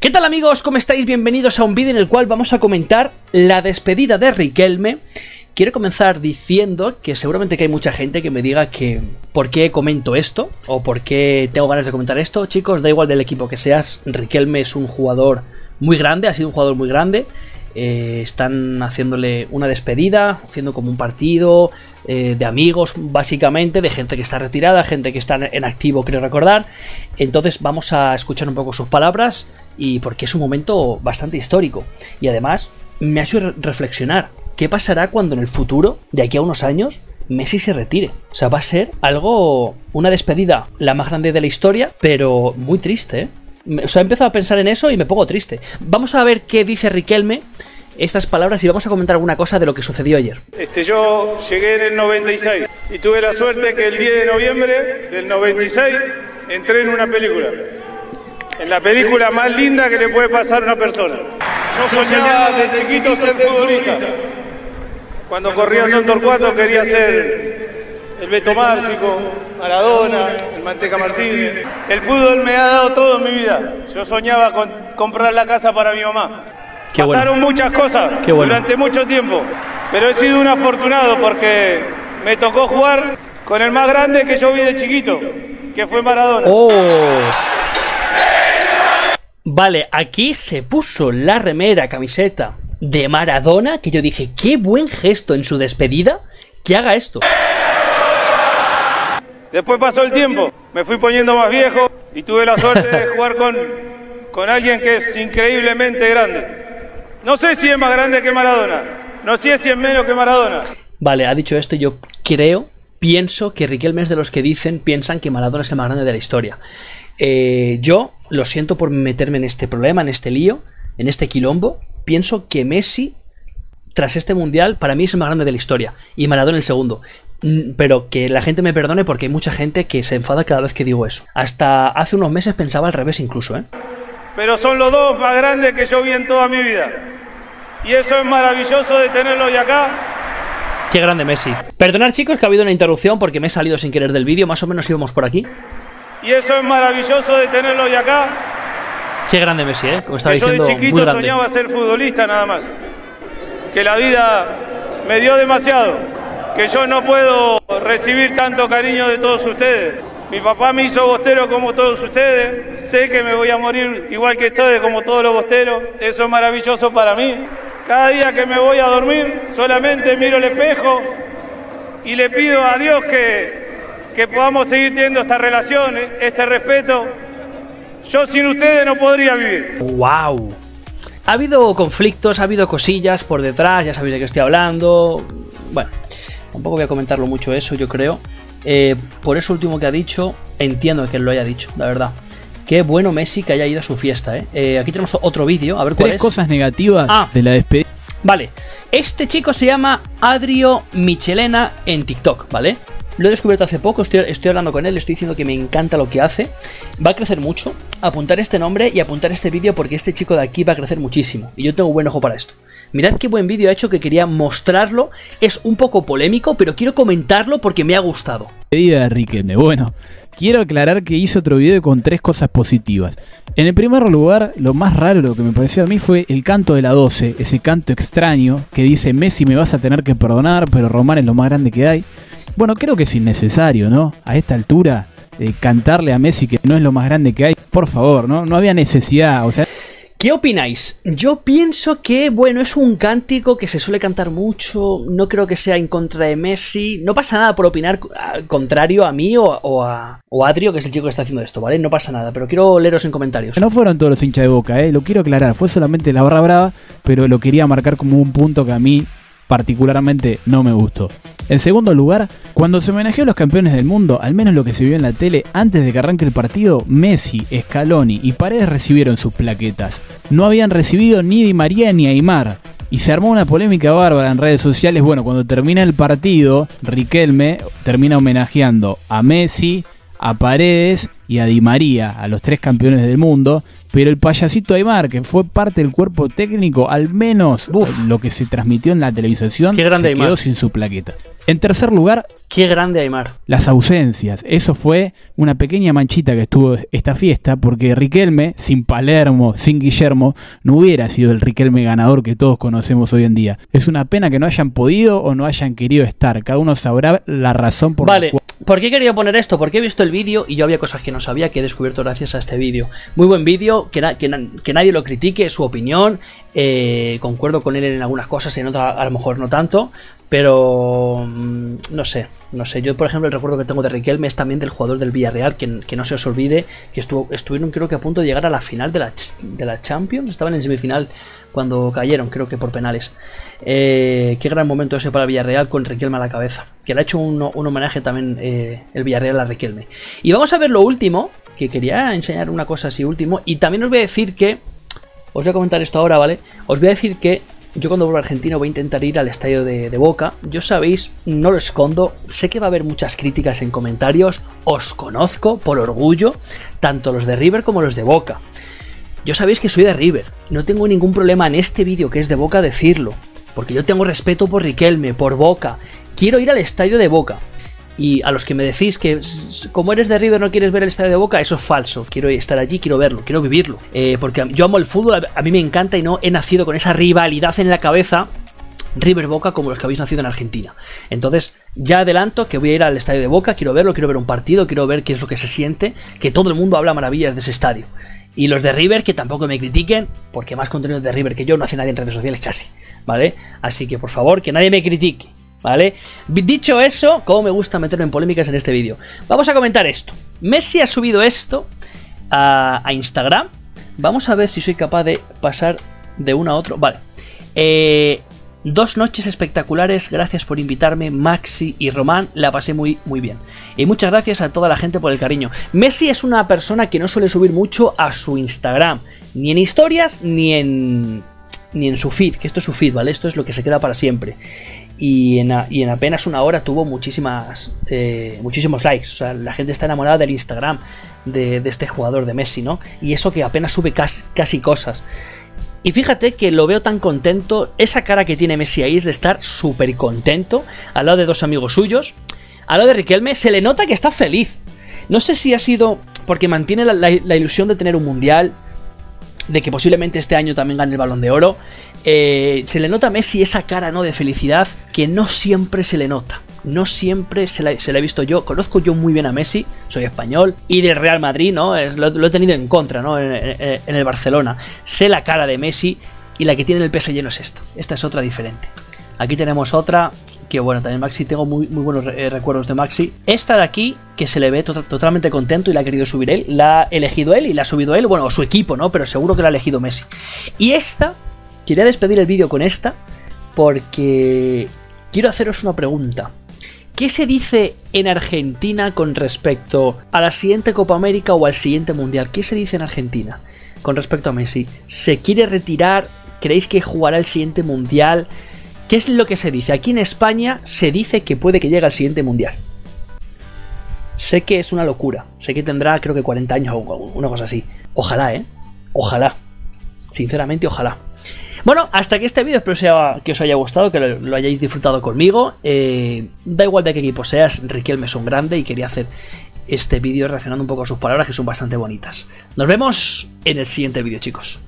¿Qué tal amigos? ¿Cómo estáis? Bienvenidos a un vídeo en el cual vamos a comentar la despedida de Riquelme. Quiero comenzar diciendo que seguramente que hay mucha gente que me diga que por qué comento esto o por qué tengo ganas de comentar esto. Chicos, da igual del equipo que seas, Riquelme es un jugador muy grande, ha sido un jugador muy grande. Están haciéndole una despedida, haciendo como un partido de amigos básicamente, de gente que está retirada, gente que está en activo, creo recordar. Entonces vamos a escuchar un poco sus palabras y porque es un momento bastante histórico y además me ha hecho reflexionar qué pasará cuando en el futuro, de aquí a unos años, Messi se retire. O sea, va a ser algo, una despedida la más grande de la historia, pero muy triste, ¿eh? O sea, he empezado a pensar en eso y me pongo triste. Vamos a ver qué dice Riquelme, estas palabras, y vamos a comentar alguna cosa de lo que sucedió ayer. Yo llegué en el 96 y tuve la suerte que el 10 de noviembre del 96 entré en una película. En la película más linda que le puede pasar a una persona. Yo soñaba de chiquito ser futbolista. Cuando corría en Don Torcuato quería ser el Beto Márcico, Maradona, el Manteca Martini. El fútbol me ha dado todo en mi vida. Yo soñaba con comprar la casa para mi mamá. Qué Pasaron muchas cosas durante mucho tiempo, pero he sido un afortunado porque me tocó jugar con el más grande que yo vi de chiquito, que fue Maradona. Vale, aquí se puso la remera, camiseta de Maradona, que yo dije, qué buen gesto en su despedida que haga esto. Después pasó el tiempo, me fui poniendo más viejo y tuve la suerte de jugar con alguien que es increíblemente grande. No sé si es más grande que Maradona, no sé si es menos que Maradona. Vale, ha dicho esto y yo creo, pienso que Riquelme es de los que dicen, piensan que Maradona es el más grande de la historia. Yo lo siento por meterme en este problema, en este lío, en este quilombo. Pienso que Messi, tras este Mundial, para mí es el más grande de la historia y Maradona el segundo. Pero que la gente me perdone porque hay mucha gente que se enfada cada vez que digo eso. Hasta hace unos meses pensaba al revés incluso, ¿eh? Pero son los dos más grandes que yo vi en toda mi vida. Y eso es maravilloso de tenerlo hoy acá. Qué grande Messi. Perdonad chicos que ha habido una interrupción porque me he salido sin querer del vídeo. Más o menos íbamos por aquí. Y eso es maravilloso de tenerlo hoy acá. Qué grande Messi, ¿eh? Como estaba diciendo, muy grande. Yo de chiquito soñaba ser futbolista nada más. Que la vida me dio demasiado. Que yo no puedo recibir tanto cariño de todos ustedes. Mi papá me hizo bostero como todos ustedes. Sé que me voy a morir igual que ustedes, como todos los bosteros. Eso es maravilloso para mí. Cada día que me voy a dormir, solamente miro el espejo y le pido a Dios que podamos seguir teniendo esta relación, este respeto. Yo sin ustedes no podría vivir. ¡Wow! Ha habido conflictos, ha habido cosillas por detrás, ya sabéis de qué estoy hablando. Bueno, tampoco voy a comentarlo mucho eso, yo creo. Por eso último que ha dicho, entiendo que lo haya dicho, la verdad. Qué bueno Messi que haya ido a su fiesta, ¿eh? Aquí tenemos otro vídeo, a ver cuál es. Tres cosas negativas de la despedida. Vale, este chico se llama Adrio Michelena en TikTok, ¿vale? Lo he descubierto hace poco, estoy hablando con él, le estoy diciendo que me encanta lo que hace. Va a crecer mucho. Apuntar este nombre y apuntar este vídeo porque este chico de aquí va a crecer muchísimo. Y yo tengo buen ojo para esto. Mirad qué buen vídeo ha hecho, que quería mostrarlo. Es un poco polémico, pero quiero comentarlo porque me ha gustado. Querida Riquelme, bueno, quiero aclarar que hice otro vídeo con tres cosas positivas. En el primer lugar, lo más raro, lo que me pareció a mí fue el canto de la 12. Ese canto extraño que dice, Messi me vas a tener que perdonar, pero Román es lo más grande que hay. Bueno, creo que es innecesario, ¿no? A esta altura, cantarle a Messi que no es lo más grande que hay, por favor, ¿no? No había necesidad, o sea... ¿Qué opináis? Yo pienso que, bueno, es un cántico que se suele cantar mucho, no creo que sea en contra de Messi, no pasa nada por opinar contrario a mí o a Adrio, que es el chico que está haciendo esto, ¿vale? No pasa nada, pero quiero leeros en comentarios. No fueron todos los hinchas de Boca, ¿eh? Lo quiero aclarar, fue solamente la barra brava, pero lo quería marcar como un punto que a mí particularmente no me gustó. En segundo lugar, cuando se homenajeó a los campeones del mundo, al menos lo que se vio en la tele antes de que arranque el partido, Messi, Scaloni y Paredes recibieron sus plaquetas. No habían recibido ni Di María ni Aymar. Y se armó una polémica bárbara en redes sociales. Bueno, cuando termina el partido, Riquelme termina homenajeando a Messi, a Paredes y a Di María, a los tres campeones del mundo, pero el payasito Aymar, que fue parte del cuerpo técnico, al menos lo que se transmitió en la televisación, se quedó Aymar sin su plaqueta. En tercer lugar, qué grande Aymar, las ausencias. Eso fue una pequeña manchita que estuvo esta fiesta, porque Riquelme, sin Palermo, sin Guillermo, no hubiera sido el Riquelme ganador que todos conocemos hoy en día. Es una pena que no hayan podido o no hayan querido estar. Cada uno sabrá la razón por la cual. ¿Por qué quería poner esto? Porque he visto el vídeo y yo había cosas que no sabía, que he descubierto gracias a este vídeo. Muy buen vídeo, que nadie lo critique, es su opinión. Concuerdo con él en algunas cosas, en otras a lo mejor no tanto, pero no sé. Yo, por ejemplo, el recuerdo que tengo de Riquelme es también del jugador del Villarreal, que no se os olvide, que estuvieron creo que a punto de llegar a la final de la Champions. Estaban en semifinal cuando cayeron, creo que por penales. Qué gran momento ese para el Villarreal con Riquelme a la cabeza, que le ha hecho un homenaje también el Villarreal a Riquelme. Y vamos a ver lo último, que quería enseñar una cosa así último, y también os voy a decir que, os voy a comentar esto ahora, ¿vale? Os voy a decir que yo cuando vuelvo a Argentina voy a intentar ir al estadio de Boca. Yo sabéis, no lo escondo, sé que va a haber muchas críticas en comentarios, os conozco por orgullo, tanto los de River como los de Boca. Yo sabéis que soy de River, no tengo ningún problema en este vídeo que es de Boca decirlo, porque yo tengo respeto por Riquelme, por Boca, quiero ir al estadio de Boca. Y a los que me decís que como eres de River no quieres ver el estadio de Boca, eso es falso. Quiero estar allí, quiero verlo, quiero vivirlo. Porque yo amo el fútbol, a mí me encanta y no he nacido con esa rivalidad en la cabeza River-Boca como los que habéis nacido en Argentina. Entonces ya adelanto que voy a ir al estadio de Boca, quiero verlo, quiero ver un partido, quiero ver qué es lo que se siente, que todo el mundo habla maravillas de ese estadio. Y los de River que tampoco me critiquen, porque más contenido de River que yo no hace nadie en redes sociales casi, ¿vale? Así que por favor, que nadie me critique, ¿vale? Dicho eso, como me gusta meterme en polémicas en este vídeo, vamos a comentar esto. Messi ha subido esto a Instagram. Vamos a ver si soy capaz de pasar de uno a otro. Vale. Dos noches espectaculares, gracias por invitarme, Maxi y Román, la pasé muy bien. Y muchas gracias a toda la gente por el cariño. Messi es una persona que no suele subir mucho a su Instagram, ni en historias, ni en su feed, que esto es su feed, ¿vale? Esto es lo que se queda para siempre. Y en apenas una hora tuvo muchísimos likes. O sea, la gente está enamorada del Instagram de este jugador, de Messi, ¿no? Y eso que apenas sube casi cosas. Y fíjate que lo veo tan contento. Esa cara que tiene Messi ahí es de estar súper contento, al lado de dos amigos suyos. Al lado de Riquelme se le nota que está feliz. No sé si ha sido porque mantiene la ilusión de tener un Mundial, de que posiblemente este año también gane el Balón de Oro. Se le nota a Messi esa cara, ¿no?, de felicidad, que no siempre se le nota. No siempre se la he visto yo. Conozco yo muy bien a Messi, soy español, y del Real Madrid, ¿no? Lo he tenido en contra, ¿no? En el Barcelona. Sé la cara de Messi, y la que tiene en el PSG no es esta. Esta es otra diferente. Aquí tenemos otra, que bueno, también Maxi, tengo muy buenos recuerdos de Maxi. Esta de aquí, que se le ve totalmente contento y la ha querido subir él. La ha elegido él y la ha subido él, bueno, o su equipo, ¿no? Pero seguro que la ha elegido Messi. Y esta, quería despedir el vídeo con esta, porque quiero haceros una pregunta. ¿Qué se dice en Argentina con respecto a la siguiente Copa América o al siguiente Mundial? ¿Qué se dice en Argentina con respecto a Messi? ¿Se quiere retirar? ¿Creéis que jugará el siguiente Mundial? ¿Qué es lo que se dice? Aquí en España se dice que puede que llegue al siguiente Mundial. Sé que es una locura. Sé que tendrá creo que 40 años o una cosa así. Ojalá, ¿eh? Ojalá. Sinceramente, ojalá. Bueno, hasta aquí este vídeo. Espero que os haya gustado, que lo hayáis disfrutado conmigo. Da igual de qué equipo seas, Riquelme es un grande y quería hacer este vídeo reaccionando un poco a sus palabras, que son bastante bonitas. Nos vemos en el siguiente vídeo, chicos.